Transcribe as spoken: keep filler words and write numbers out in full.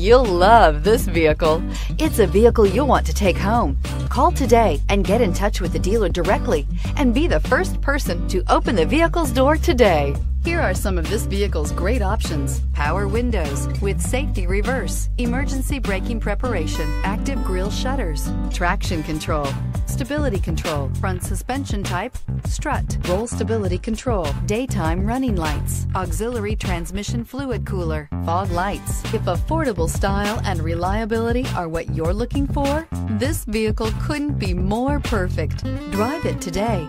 You'll love this vehicle. It's a vehicle you'll want to take home. Call today and get in touch with the dealer directly and be the first person to open the vehicle's door today. Here are some of this vehicle's great options: power windows with safety reverse, emergency braking preparation, active grille shutters, traction control, stability control, front suspension type, strut, roll stability control, daytime running lights, auxiliary transmission fluid cooler, fog lights. If affordable style and reliability are what you're looking for, this vehicle couldn't be more perfect. Drive it today.